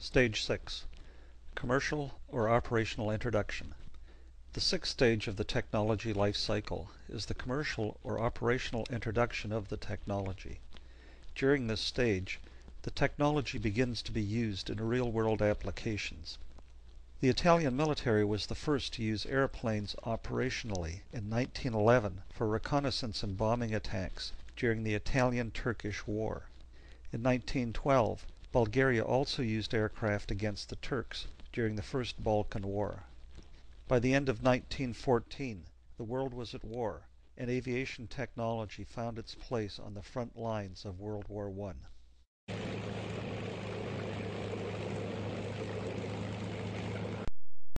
Stage 6. Commercial or operational introduction. The sixth stage of the technology life cycle is the commercial or operational introduction of the technology. During this stage, the technology begins to be used in real-world applications. The Italian military was the first to use airplanes operationally in 1911 for reconnaissance and bombing attacks during the Italian-Turkish War. In 1912, Bulgaria also used aircraft against the Turks during the First Balkan War. By the end of 1914, the world was at war, and aviation technology found its place on the front lines of World War I.